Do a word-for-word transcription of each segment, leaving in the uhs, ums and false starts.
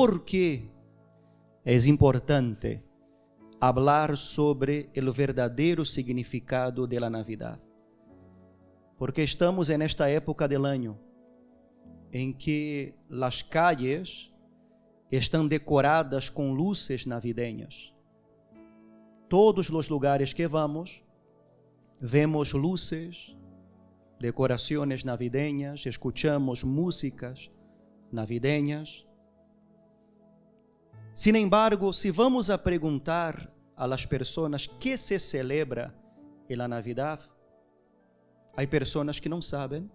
por que é importante falar sobre o verdadeiro significado da Navidad. Porque estamos nesta época do ano em que as calles estão decoradas com luzes navideñas. Todos os lugares que vamos, vemos luzes, decorações navideñas, escuchamos músicas navideñas. Sin embargo, se vamos a perguntar a las personas que se celebra a Navidad, há pessoas que não sabem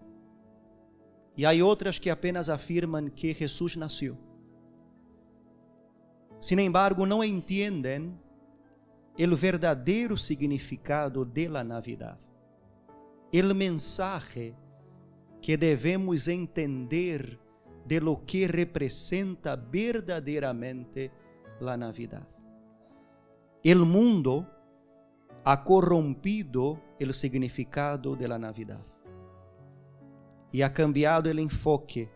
e há outras que apenas afirmam que Jesus nasceu. Sin embargo, não entendem o verdadeiro significado da Navidad, o mensagem que devemos entender de lo que representa verdadeiramente a Navidad. O mundo ha corrompido o significado da Navidad e ha cambiado o enfoque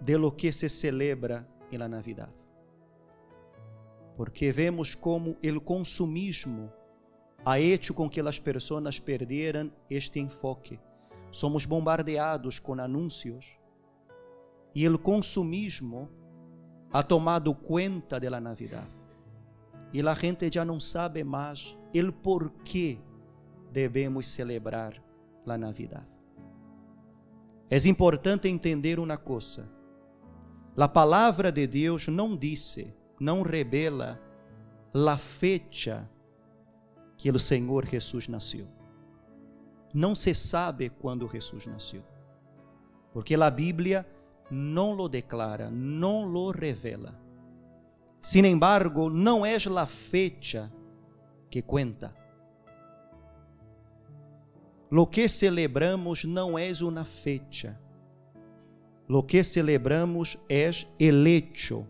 de lo que se celebra na Navidad. Porque vemos como o consumismo ha hecho com que as pessoas perderam este enfoque. Somos bombardeados com anúncios e o consumismo ha tomado conta da Navidad. E a gente já não sabe mais o porquê devemos celebrar a Navidad. É importante entender uma coisa: a palavra de Deus não disse, não revela a fecha que o Senhor Jesus nasceu. Não se sabe quando Jesus nasceu, porque a Bíblia não lo declara, não lo revela. Sin embargo, não é a fecha que conta. Lo que celebramos não é uma fecha. Lo que celebramos é el hecho.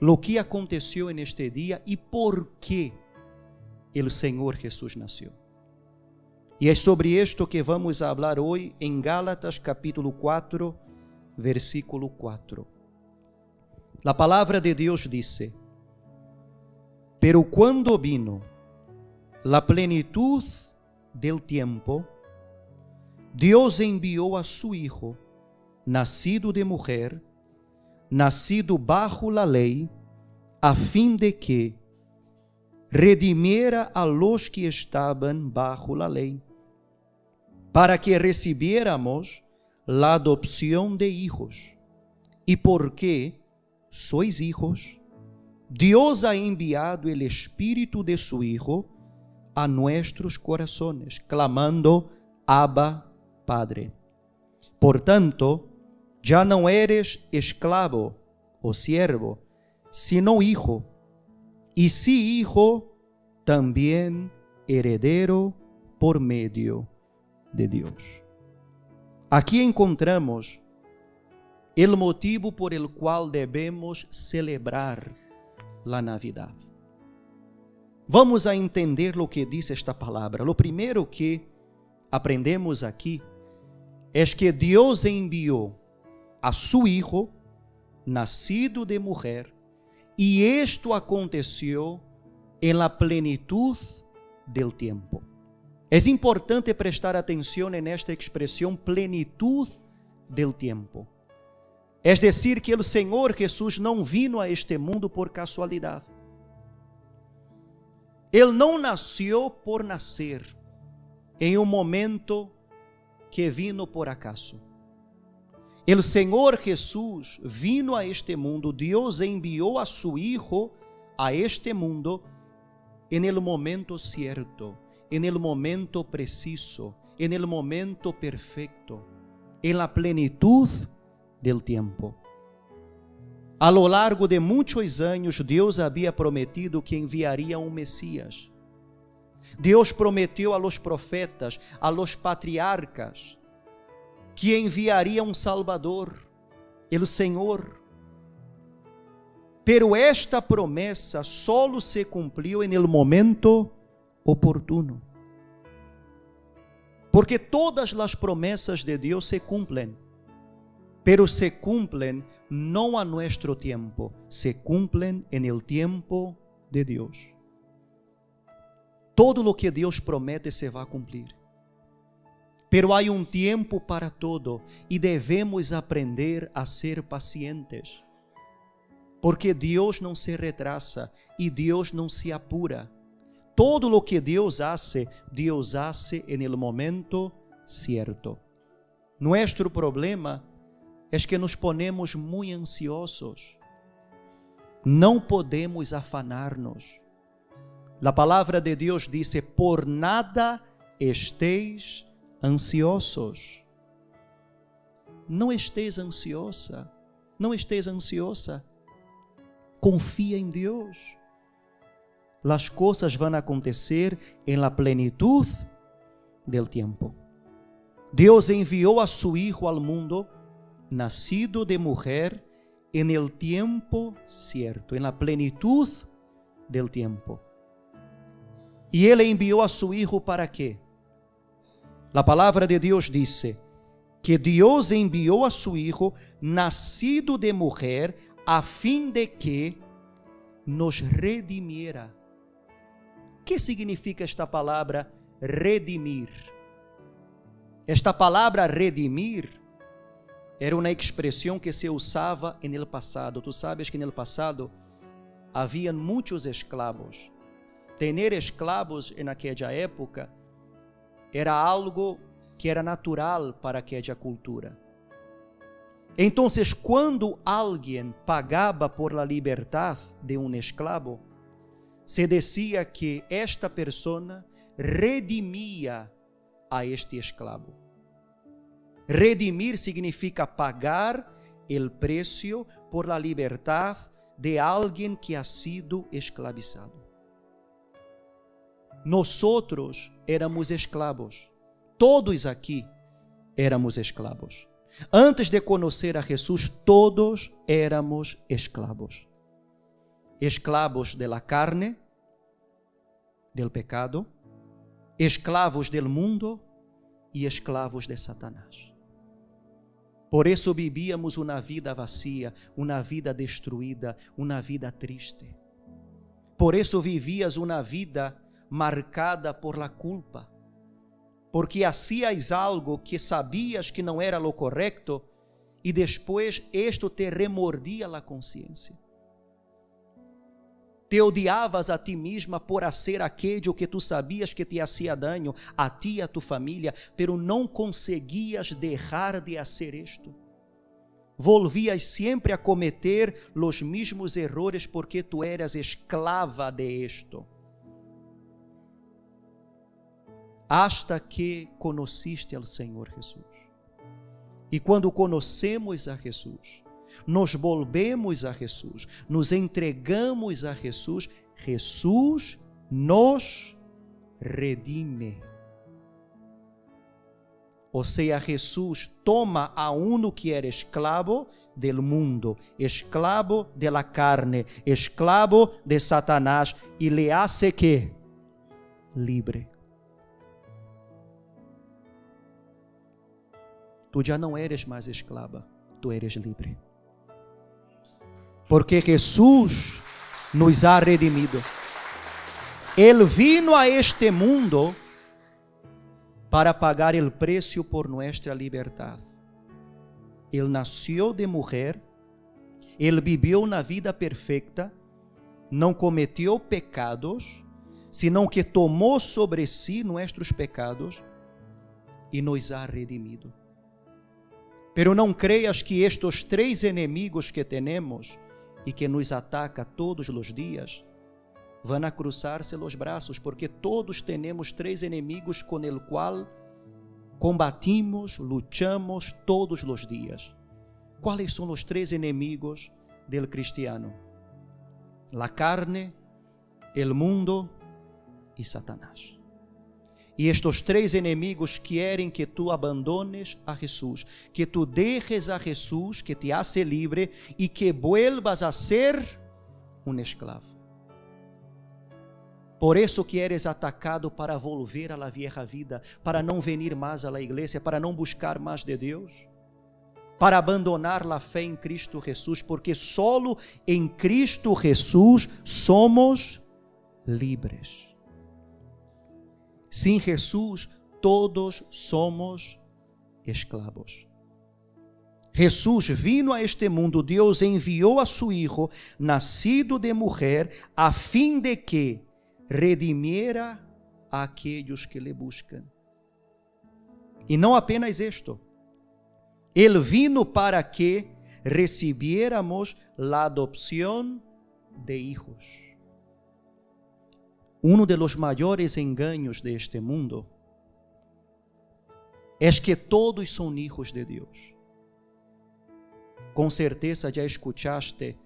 Lo que aconteceu neste dia e por que o Senhor Jesus nasceu. E é sobre isto que vamos falar hoje em Gálatas capítulo quatro, versículo quatro. A palavra de Deus disse: Pero quando vino la plenitud del tiempo, Deus enviou a su Hijo, nacido de mulher, nacido bajo la lei, a fim de que redimiera a los que estaban bajo la lei, para que recibiéramos la adopción de hijos. E porque sois hijos, Deus ha enviado el Espírito de su Hijo a nuestros corazones, clamando: Abba, Padre. Portanto, já não eres esclavo ou siervo, sino hijo, e si hijo, também heredero por meio de Deus. Aqui encontramos o motivo por el qual devemos celebrar a Navidad. Vamos a entender o que diz esta palavra. O primeiro que aprendemos aqui é que Deus enviou a su Hijo, nacido de mulher, e isto aconteceu em la plenitud del tiempo. É importante prestar atenção nesta expressão, plenitud del tiempo. É decir, que o Senhor Jesus não vino a este mundo por casualidade. Ele não nasceu por nascer em um momento que vino por acaso. O Senhor Jesus vino a este mundo, Deus enviou a su Hijo a este mundo en el momento certo, en el momento preciso, en el momento perfecto, en la plenitud del tiempo. A lo largo de muitos anos, Deus havia prometido que enviaria um Messias. Deus prometeu a los profetas, a los patriarcas, que enviaria um Salvador, o Senhor. Pero esta promessa solo se cumpriu en el momento oportuno. Porque todas as promessas de Deus se cumprem, pero se cumplen no a nuestro tiempo, se cumplen en el tiempo de Dios. Todo lo que Dios promete se va a cumplir. Pero há um tempo para todo e devemos aprender a ser pacientes, porque Deus não se retrasa e Deus não se apura. Todo o que Deus hace, Deus hace en el momento certo. Nuestro problema é que nos ponemos muito ansiosos. Não podemos afanar-nos. A palavra de Deus diz: por nada esteis ansiosos. Não esteis ansiosa, não esteis ansiosa. Confia em Deus. As coisas vão acontecer em la plenitud del tempo. Deus enviou a su Hijo al mundo, nascido de mulher, en el tiempo cierto, en la plenitud del tiempo. E ele enviou a su Hijo para quê? A palavra de Deus disse que Deus enviou a su Hijo, nascido de mulher, a fim de que nos redimiera. O que significa esta palavra redimir? Esta palavra redimir era uma expressão que se usava no passado. Tu sabes que no passado havia muitos escravos. Tener escravos naquela época era algo que era natural para aquela cultura. Então, quando alguém pagava por la liberdade de um escravo, se dizia que esta pessoa redimia a este escravo. Redimir significa pagar o preço por la liberdade de alguém que ha sido escravizado. Nós éramos escravos. Todos aqui éramos escravos. Antes de conhecer a Jesus, todos éramos escravos. Escravos de la carne, del pecado, escravos del mundo e escravos de Satanás. Por isso vivíamos uma vida vazia, uma vida destruída, uma vida triste. Por isso vivías uma vida marcada por la culpa, porque hacías algo que sabías que não era lo correcto e depois isto te remordia la consciência. Te odiavas a ti mesma por hacer aquello que tu sabias que te hacía daño a ti e a tu família, pero não conseguias deixar de hacer isto. Volvias sempre a cometer os mesmos errores porque tu eras esclava de isto. Hasta que conheciste ao Senhor Jesus. E quando conhecemos a Jesus, nos volvemos a Jesus, nos entregamos a Jesus, Jesus nos redime. Ou seja, Jesus toma a um que era escravo del mundo, escravo de la carne, escravo de Satanás, e le hace que livre. Tu já não eres mais escrava, tu eres livre. Porque Jesus nos ha redimido. Ele vino a este mundo para pagar o preço por nossa liberdade. Ele nasceu de mulher, ele viveu na vida perfeita, não cometeu pecados, senão que tomou sobre si nossos pecados e nos ha redimido. Pero não creias que estes três inimigos que temos e que nos ataca todos os dias vão a cruzar-se os braços, porque todos temos três inimigos com o qual combatimos, lutamos todos os dias. Quais são os três inimigos del cristiano? La carne, el mundo e Satanás. E estes três inimigos querem que tu abandones a Jesus, que tu deixes a Jesus, que te hace livre, e que vuelvas a ser um escravo. Por isso que eres atacado para volver a la vieja vida, para não venir mais à la igreja, para não buscar mais de Deus. para abandonar a fé em Cristo Jesus, porque solo em Cristo Jesus somos livres. Sem Jesus, todos somos escravos. Jesus vino a este mundo, Deus enviou a seu Hijo, nascido de mulher, a fim de que redimiera a aqueles que le buscam. E não apenas isto, ele vino para que recebiéramos a adopção de hijos. Um dos maiores enganos deste mundo é que todos são hijos de Deus. Com certeza já escutaste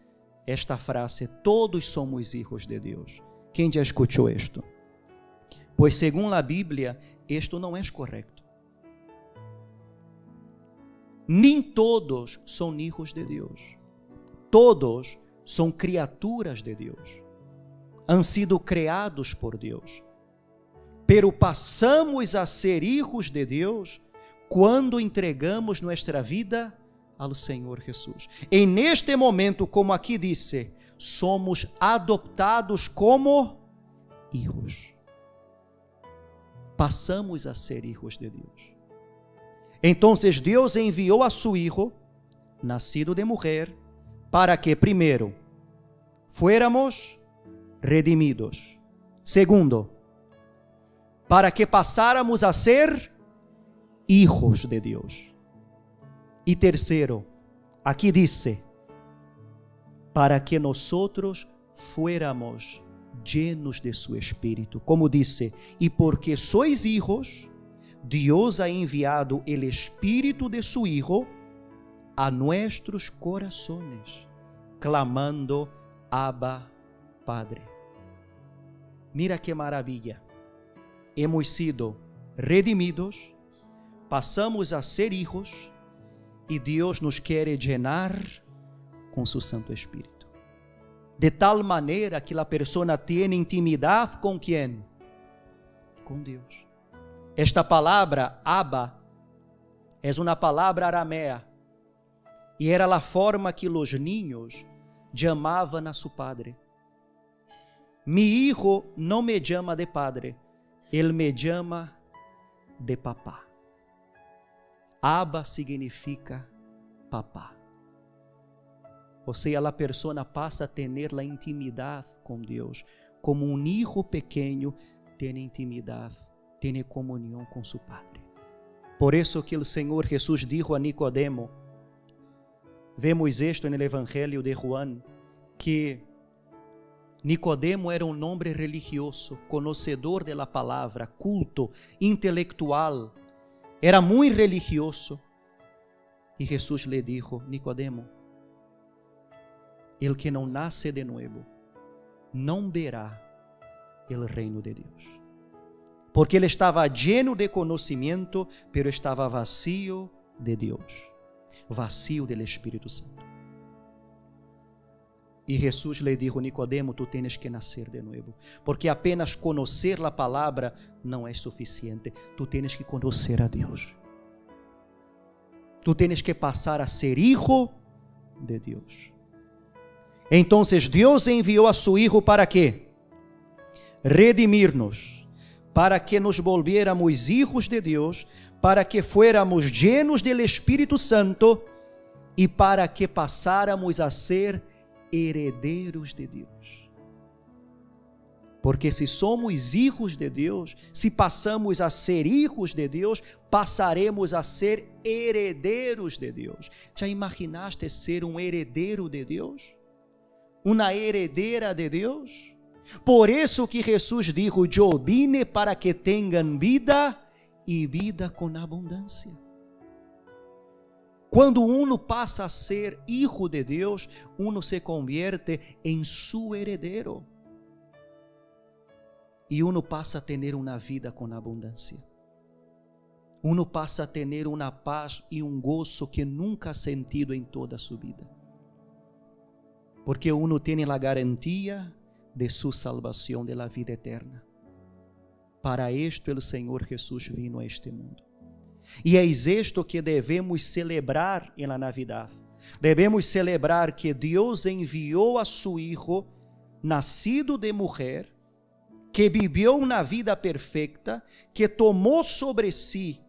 esta frase, todos somos hijos de Deus. Quem já escutou isto? Pois segundo a Bíblia, isto não é correto. Nem todos são hijos de Deus. Todos são criaturas de Deus. Han sido criados por Deus. Pero passamos a ser hijos de Deus quando entregamos nossa vida ao Senhor Jesus. E neste momento, como aqui disse, somos adoptados como hijos. Passamos a ser hijos de Deus. Então, Deus enviou a seu Hijo, nascido de mulher, para que, primeiro, fuéramos redimidos. Segundo, para que passáramos a ser hijos de Deus. E terceiro, aqui diz, para que nós outros fuéramos llenos de seu Espírito. Como disse, e porque sois hijos, Deus ha enviado o Espírito de seu Hijo a nossos corações, clamando, Abba, Padre. Mira que maravilha, hemos sido redimidos, passamos a ser hijos, e Deus nos quer llenar com seu Santo Espírito. De tal maneira que a pessoa tenha intimidade com quem? Com Deus. Esta palavra, Abba, é uma palavra aramea. E era a forma que os niños chamavam a seu padre. Mi hijo não me chama de padre, ele me chama de papá. Abba significa papá. Ou seja, a pessoa passa a ter a intimidade com Deus, como um hijo pequeno tem intimidade, tem comunhão com seu Padre. Por isso que o Senhor Jesus disse a Nicodemo, vemos isto no Evangelho de João, que Nicodemo era um homem religioso, conhecedor da palavra, culto, intelectual, era muito religioso. E Jesus lhe disse, Nicodemo, el que não nasce de novo, não verá o reino de Deus. Porque ele estava lleno de conhecimento, pero estava vazio de Deus, vazio do Espírito Santo. E Jesus lhe disse, Nicodemo, tu tens que nascer de novo, porque apenas conhecer a palavra não é suficiente. Tu tens que conhecer a Deus. Tu tens que passar a ser hijo de Deus. Então, Deus enviou a seu Hijo para quê? Redimir-nos, para que nos volviéramos hijos de Deus, para que fuéramos llenos do Espírito Santo e para que passáramos a ser herdeiros de Deus. Porque se somos hijos de Deus, se passamos a ser hijos de Deus, passaremos a ser herdeiros de Deus. Já imaginaste ser um herdeiro de Deus? Uma herdeira de Deus? Por isso que Jesus disse, eu vine para que tenham vida e vida com abundância. Quando uno passa a ser hijo de Deus, uno se convierte em seu herdeiro. E uno passa a ter uma vida com abundância. Uno passa a ter uma paz e um gozo que nunca ha sentido em toda a sua vida. Porque uno tem a garantia de sua salvação, de la vida eterna. Para isto, o Senhor Jesus vino a este mundo. E é isto que devemos celebrar na Navidad. Devemos celebrar que Deus enviou a seu Filho, nascido de mulher, que viveu uma vida perfeita, que tomou sobre si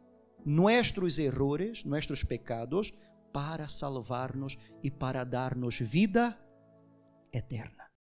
nossos erros, nossos pecados, para salvar-nos e para dar-nos vida eterna.